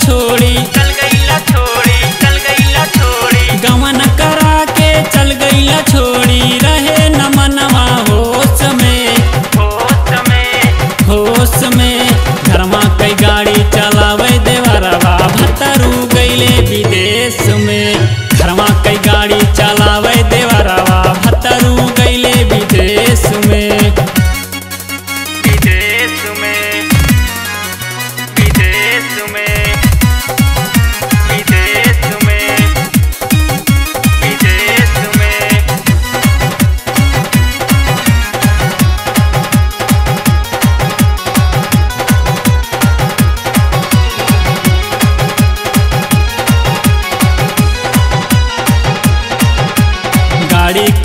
छोड़ी चल गईला छोड़ी, चल गईला छोड़ी, गमन करा के चल गईला छोड़ी। रहे न मनवा होश में, होश में, होश में, घरमा कई गाड़ी चलावे देवरवा भतरू गईले विदेश में। घरमा कई गाड़ी चलावे देवरवा भतरू गईले विदेश में, विदेश में, विदेश में।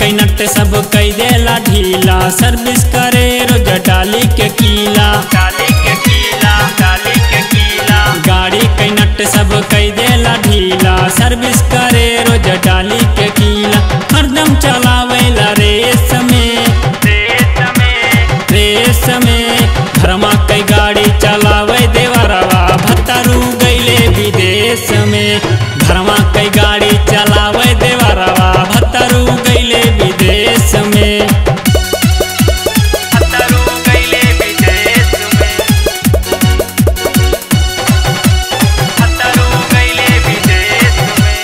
कई नट सब कई देला ढीला, सर्विस करे रोज डाली के कीला, डाली के कीला, डाली के कीला। गाड़ी कई नट सब कई देला ढीला, सर्विस करे रोज डाली के कीला। हरदम चलावेला रेस में, रेस में, रेस में। घरमा कई गाड़ी चलावे देवरवा भतरू गईले विदेश में। घरमा कई गाड़ी चलावे देवरवा भतरू गईले विदेश में। भतरू गईले विदेश में, भतरू गईले विदेश में।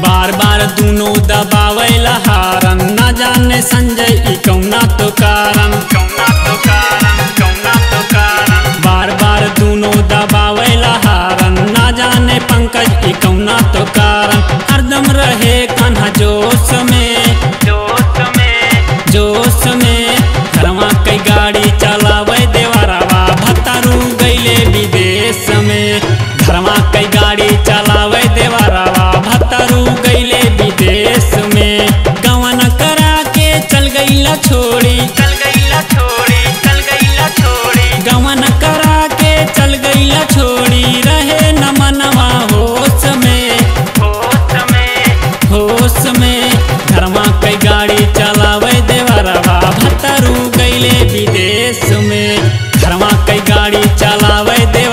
बार बार दोनों दबावेला हारन, ना जाने संजय कौना तो कारण, कौना तो कारण, कौना तो कारण। बार बार दोनों दबावेला हारन, ना जाने पंकज कौना तो कारण। हरदम रहे कान्हा जोश में, जोश में, जोश में। घरमा कई गाड़ी चलावे देवरवा भतरू गईले विदेश में। घरमा कई गाड़ी चलावे देवरवा भतरू गईले विदेश में। गवन करा के चल गईला छोड़ी, चल गईला छोड़ी, चल गईला छोड़ी, गवन करा के चल गईला छोड़ी। रहे न मनवा होश में, होश में, होश में। घरमा कई गाड़ी चलावे देवरवा भतरू गईले विदेश में। घरमा कई गाड़ी चलावे।